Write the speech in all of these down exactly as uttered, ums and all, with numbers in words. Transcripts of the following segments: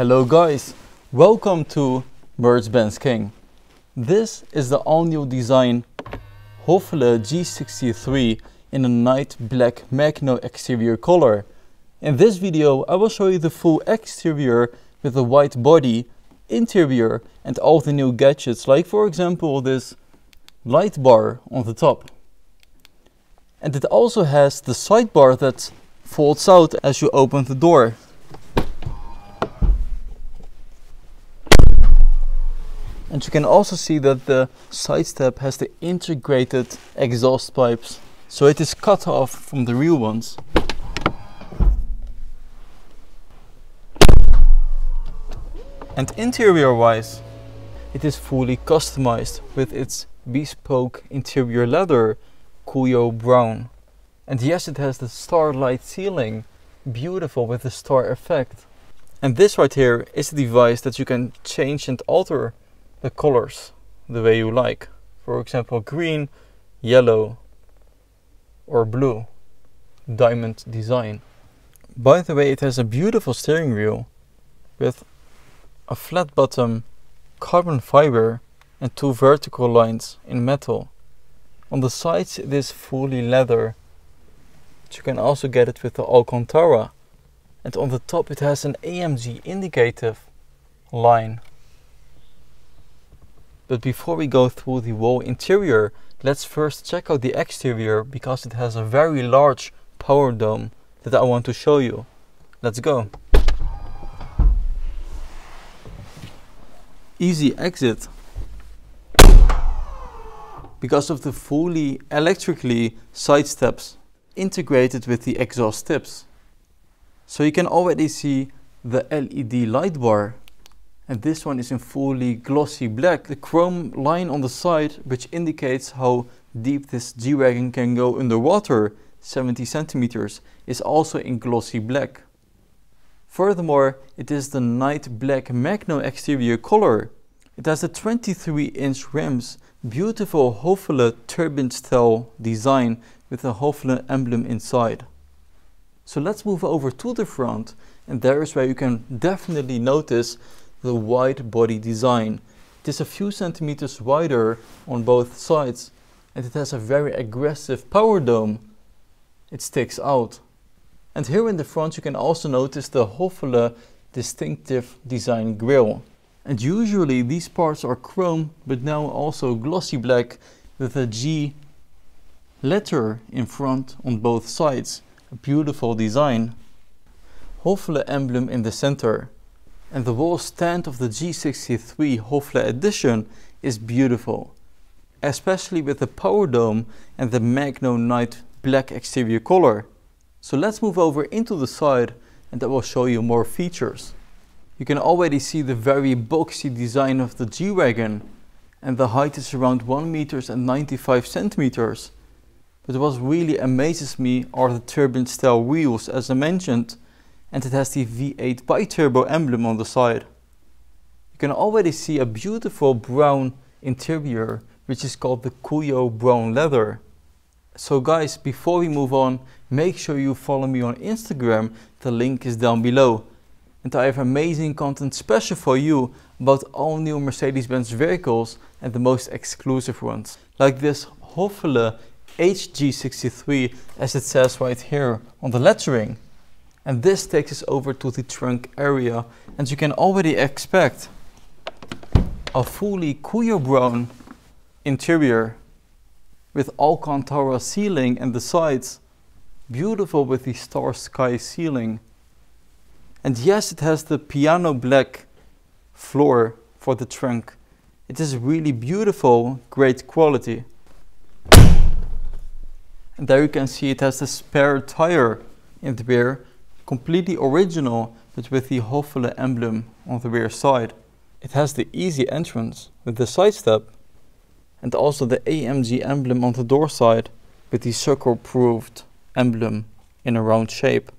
Hello guys, welcome to MercBenzKing. This is the all-new design Hofele G sixty-three in a night black Magno exterior color. In this video I will show you the full exterior with a white body, interior and all the new gadgets, like for example this light bar on the top. And it also has the side bar that folds out as you open the door. And you can also see that the side step has the integrated exhaust pipes, so it is cut off from the real ones. And interior wise, it is fully customized with its bespoke interior leather, Cuoio brown. And yes, it has the starlight ceiling, beautiful with the star effect. And this right here is a device that you can change and alter the colors the way you like, for example green, yellow or blue, diamond design. By the way, it has a beautiful steering wheel with a flat bottom, carbon fiber and two vertical lines in metal. On the sides it is fully leather, but you can also get it with the Alcantara. And on the top it has an A M G indicative line. But before we go through the whole interior, let's first check out the exterior, because it has a very large power dome that I want to show you. Let's go. Easy exit. Because of the fully electrically side steps integrated with the exhaust tips. So you can already see the L E D light bar. And this one is in fully glossy black. The chrome line on the side, which indicates how deep this G-Wagon can go underwater, seventy centimeters, is also in glossy black. Furthermore, it is the night black Magno exterior color. It has the twenty-three inch rims, beautiful Hofele turbine style design with the Hofele emblem inside. So let's move over to the front, and there is where you can definitely notice the wide body design. It is a few centimeters wider on both sides, and it has a very aggressive power dome. It sticks out. And here in the front you can also notice the Hofele distinctive design grille. And usually these parts are chrome, but now also glossy black with a G letter in front on both sides. A beautiful design. Hofele emblem in the center. And the wall stand of the G sixty-three Hofele edition is beautiful, especially with the power dome and the Magno night black exterior color. So let's move over into the side and I will show you more features. You can already see the very boxy design of the G-Wagon, and the height is around one meter and ninety-five centimeters. But what really amazes me are the turbine style wheels, as I mentioned. And it has the V eight bi-turbo emblem on the side. You can already see a beautiful brown interior, which is called the Cuoio brown leather. So guys, before we move on, make sure you follow me on Instagram, the link is down below. And I have amazing content special for you about all new Mercedes-Benz vehicles and the most exclusive ones. Like this Hofele H G sixty-three, as it says right here on the lettering. And this takes us over to the trunk area, and you can already expect a fully Cuoio brown interior with Alcantara ceiling and the sides, beautiful with the star sky ceiling. And yes, it has the piano black floor for the trunk. It is really beautiful, great quality. And there you can see it has the spare tire in the rear. Completely original, but with the Hofele emblem on the rear side. It has the easy entrance with the side step, and also the A M G emblem on the door side with the circle proofed emblem in a round shape.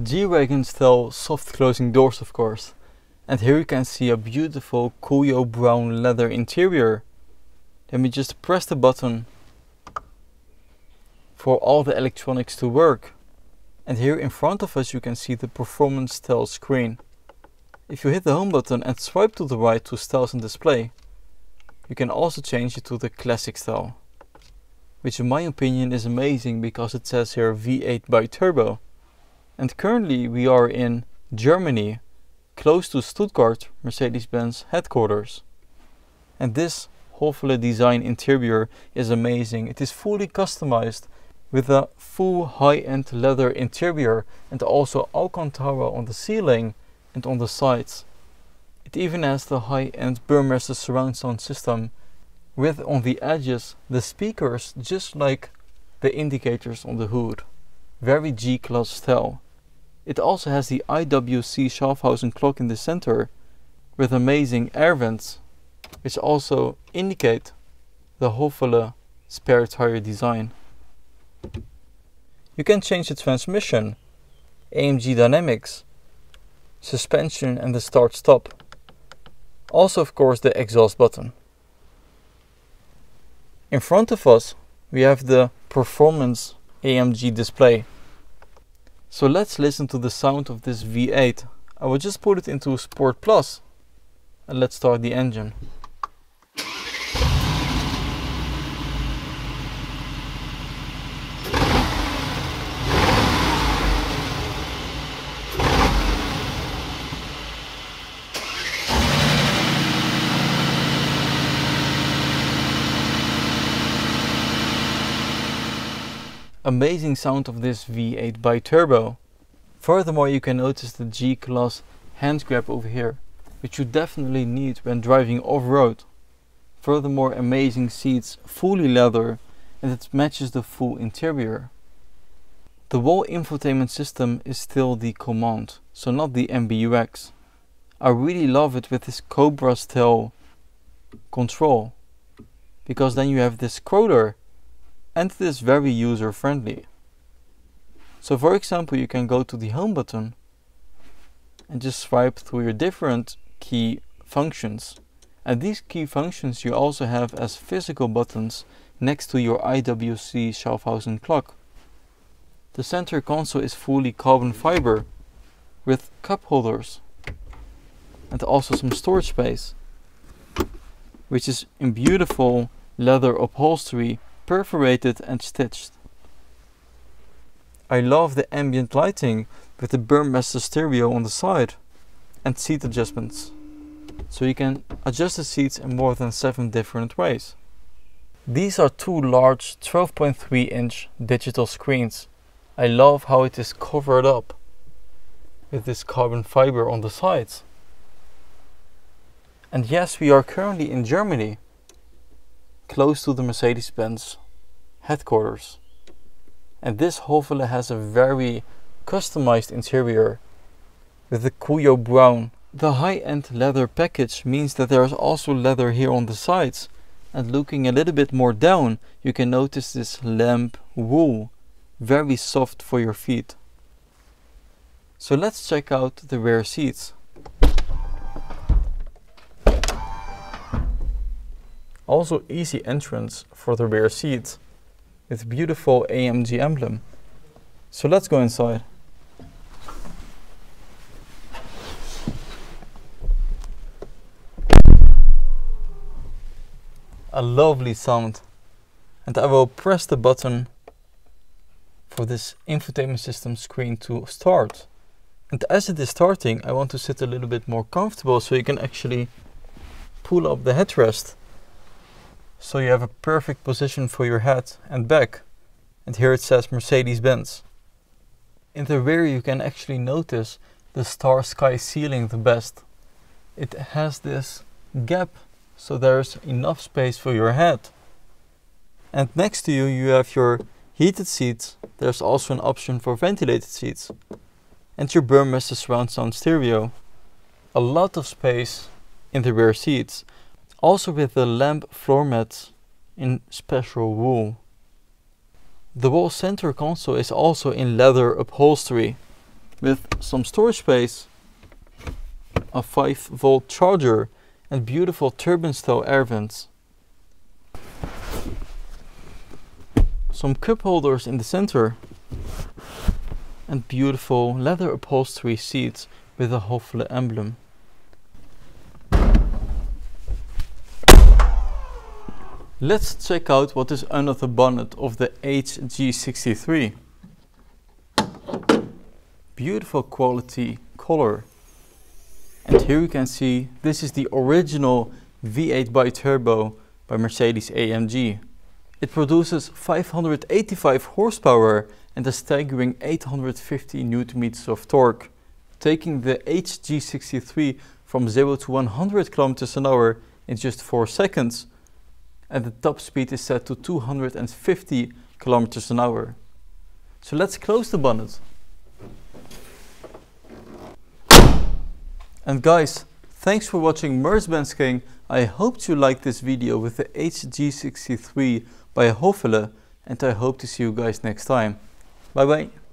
G-Wagon style soft closing doors, of course. And here you can see a beautiful Cuoio brown leather interior. Let me just press the button for all the electronics to work. And here in front of us you can see the performance tell screen. If you hit the home button and swipe to the right to styles and display, you can also change it to the classic style, which in my opinion is amazing because it says here V eight by turbo. And currently we are in Germany, close to Stuttgart, Mercedes-Benz headquarters. And this Hofele design interior is amazing. It is fully customized with a full high-end leather interior and also Alcantara on the ceiling and on the sides. It even has the high-end Burmester surround sound system with on the edges the speakers just like the indicators on the hood. Very G-class style. It also has the I W C Schaffhausen clock in the center with amazing air vents, which also indicate the Hofele spare tire design. You can change the transmission, A M G dynamics, suspension and the start-stop. Also of course the exhaust button. In front of us we have the performance A M G display. So let's listen to the sound of this V eight. I will just put it into Sport Plus and let's start the engine. Amazing sound of this V eight bi-turbo. Furthermore, you can notice the G-Class hand grab over here, which you definitely need when driving off-road. Furthermore, amazing seats, fully leather, and it matches the full interior. The wall infotainment system is still the COMAND, so not the M B U X. I really love it with this Cobra style control, because then you have this scroller, and it is very user-friendly. So for example, you can go to the home button and just swipe through your different key functions. And these key functions you also have as physical buttons next to your I W C Schaffhausen clock. The center console is fully carbon fiber with cup holders and also some storage space, which is in beautiful leather upholstery, perforated and stitched. I love the ambient lighting with the Burmester stereo on the side and seat adjustments. So you can adjust the seats in more than seven different ways. These are two large twelve point three inch digital screens. I love how it is covered up with this carbon fiber on the sides. And yes, we are currently in Germany, close to the Mercedes-Benz headquarters. And this Hofele has a very customized interior with the Cuoio brown. The high-end leather package means that there is also leather here on the sides. And looking a little bit more down, you can notice this lamp wool, very soft for your feet. So let's check out the rear seats. Also easy entrance for the rear seat with beautiful A M G emblem. So let's go inside. A lovely sound. And I will press the button for this infotainment system screen to start. And as it is starting, I want to sit a little bit more comfortable so you can actually pull up the headrest. So you have a perfect position for your head and back. And here it says Mercedes-Benz. In the rear you can actually notice the star sky ceiling the best. It has this gap, so there's enough space for your head. And next to you you have your heated seats. There's also an option for ventilated seats. And your Burmester surround sound stereo. A lot of space in the rear seats. Also with the lamp floor mats in special wool. The wall center console is also in leather upholstery with some storage space, a five volt charger and beautiful turbine style air vents. Some cup holders in the center and beautiful leather upholstery seats with a Hofele emblem. Let's check out what is under the bonnet of the G sixty-three. Beautiful quality color. And here you can see this is the original V eight bi-turbo by Mercedes A M G. It produces five hundred eighty-five horsepower and a staggering eight hundred fifty newton-meters of torque, taking the G sixty-three from zero to one hundred kilometers an hour in just four seconds, and the top speed is set to two hundred fifty kilometers an hour. So let's close the bonnet. And guys, thanks for watching MercBenzKing. I hope you liked this video with the G sixty-three by Hofele, and I hope to see you guys next time. Bye bye.